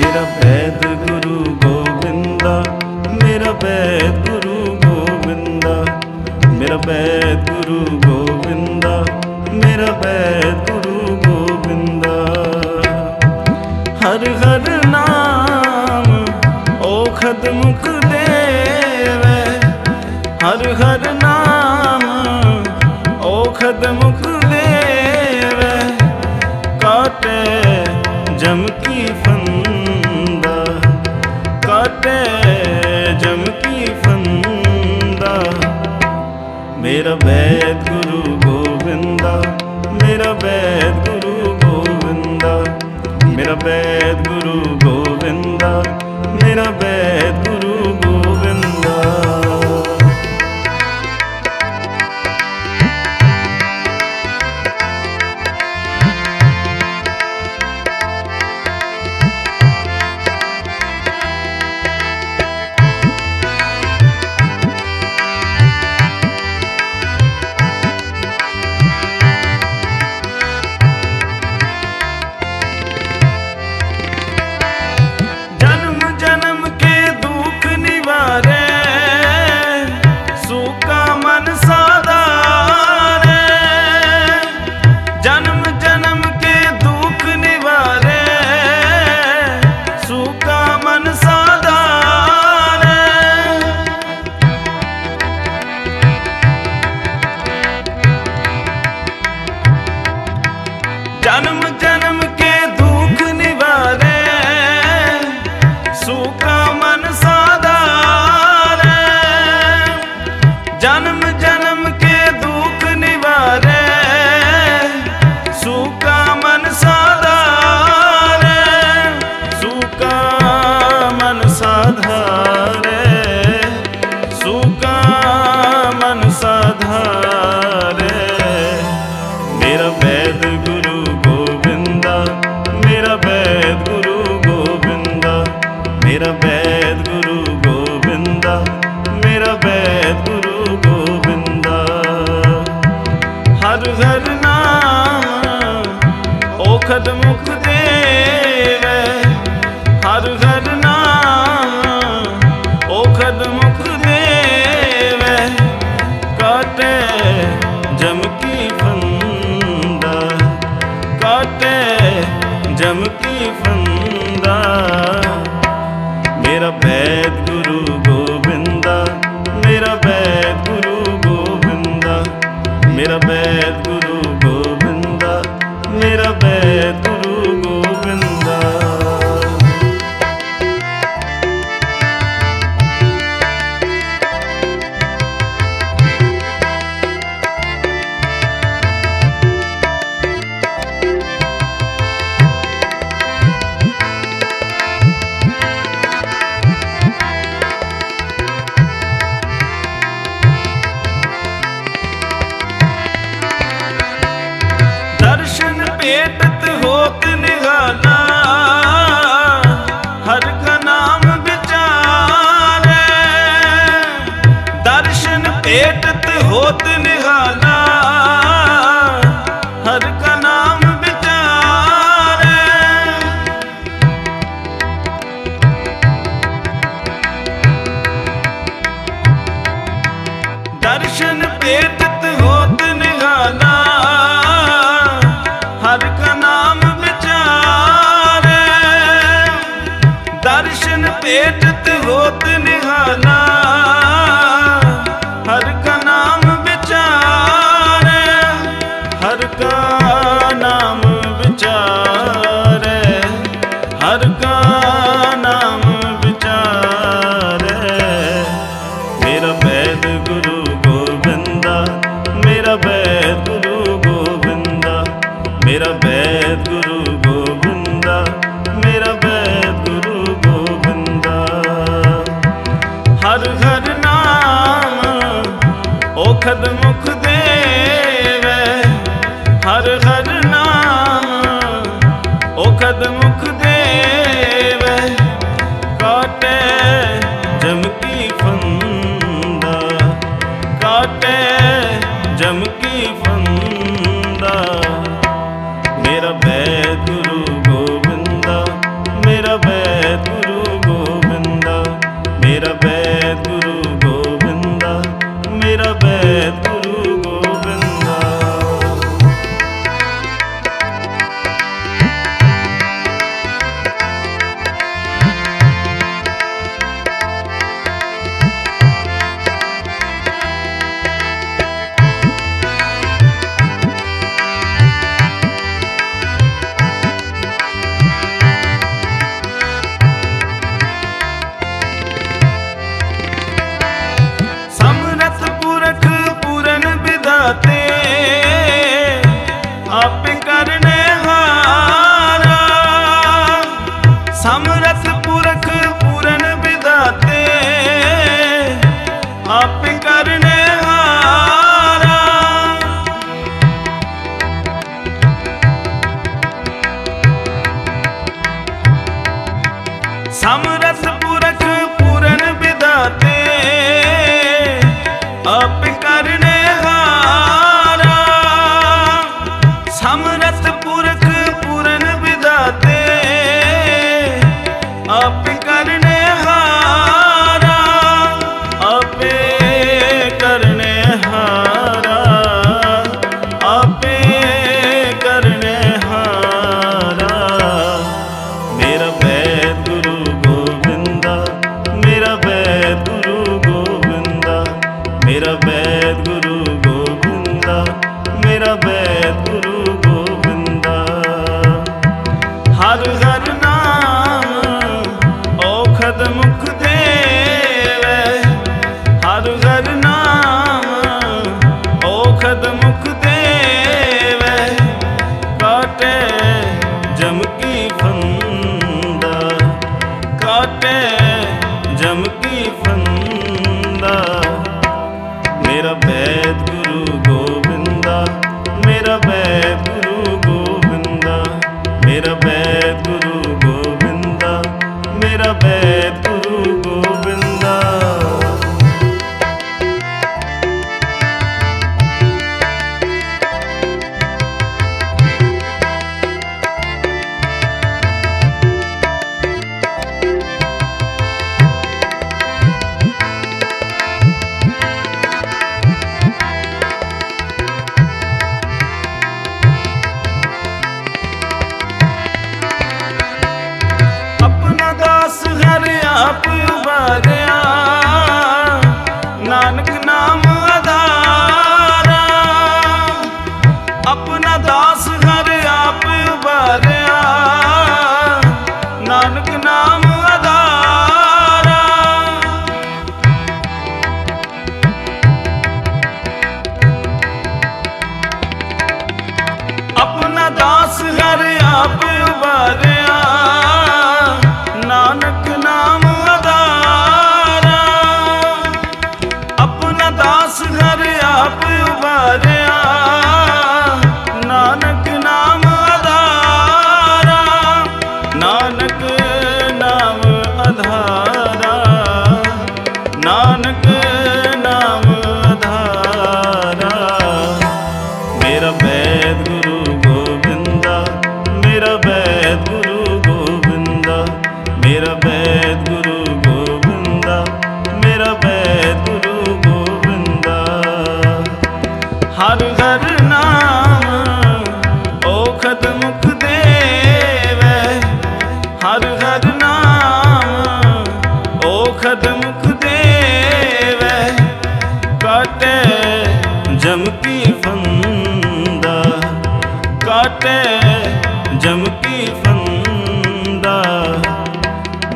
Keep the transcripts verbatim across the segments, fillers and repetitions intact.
मेरा बैद गुरु गोविंदा, मेरा बैद गुरु गोविंदा, मेरा बैद गुरु गोविंदा, मेरा बैद गुरु गोविंदा। हर हर नाम ओखद मुख देवे, हर हर नाम ओखद मुख देवे, काटे जम की फंदा, काटे जम की फंदा। मेरा बैद गुरु गोविंदा, मेरा बैद गुरु गोविंदा, मेरा बैद गुरु गोविंदा, मेरा बैद गुरु गोविंदा। जन्म जन्म के दुख निवारे, सूखा मन साधारे, जन्म जन्म के दुख निवारे, सूखा मन साधारे, सूखा मन साधारे, सूखा मन साधारे। मेरा बैद गुरु मेरा बैद गुरु गोविंदा, मेरा बैद गुरु गोविंदा। हर हर नाम ओखद मुख देवे, हर हर नाम ओखद मुख देवे, काटे जम की फंदा, काटे जम की फंदा। मेरा बैद गुरु गोविंदा, मेरा बैद गुरु गोविंदा, मेरा बैद गुरु गोविंदा, मेरा बैद गुरु गोविंदा। होत निगाना हर का नाम विचारे, दर्शन पेटत होत निगाना हर का नाम विचारे, दर्शन पेटत होत निगाना हर का नाम विचारे, दर्शन पेटत होत निहाना हर का नाम विचारे, हर का नाम विचारे, हर का नाम विचारे। मेरा बैद गुरु गोविंदा, मेरा बैद गुरु गोविंदा, मेरा बैद गुरु गोविंदा, मेरा बैद गुरु गोविंदा। हर हर नाम ओखद मुख देवे, हर हर नाम ओखद मुख देवे, समरस पुरख पूरन विधाते आप करने हारा। समरस पुरख पूरन विधाते आप करने हारा। समरस पुरख पूरन विधाते आप करने हारा। आपे करने हारा। आपे करने हारा। मेरा बैद गुरु गोविंदा, मेरा बैद गुरु गोविंदा, मेरा बैद गुरु गोविंदा, मेरा बैद गुरु गोविंदा। हर हर नाम औखद मुख देवै। हर हर नाम औखद मुख देवै। काटे जम की फंदा। काटे जम की फंदा। मेरा बैद गुरु गोविंदा, मेरा बैद गुरु गोविंदा, मेरा बैद गुरु गोविंदा, मेरा बैद गुरु गोविंदा। आप उबारिया नानक नाम आधारा। अपना दास हर आप उबारिया नानक नाम आधारा। अपना दास हर आप उबारिया नानक नाम आधारा। अपना दास घर आप उबारिया नानक नाम आधारा। नानक नाम आधारा। नानक नाम आधारा। मेरा बैद गुरु गोविंदा, मेरा बैद गुरु, मेरा बैद गुरु गोविंदा, मेरा बैद गुरु गोविंदा। हर हर नाम औखद मुख देवै। हर हर नाम औखद मुख देवै। काटे जम की फंदा। काटे जम की फंदा।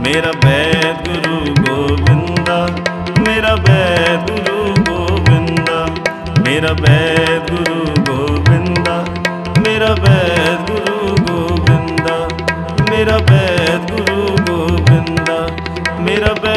मेरा बैद गुरु गोविंदा, मेरा बैद गुरु गोविंदा, मेरा बैद गुरु गोविंदा, मेरा बैद गुरु गोविंदा, मेरा बैद गुरु गोविंदा, मेरा।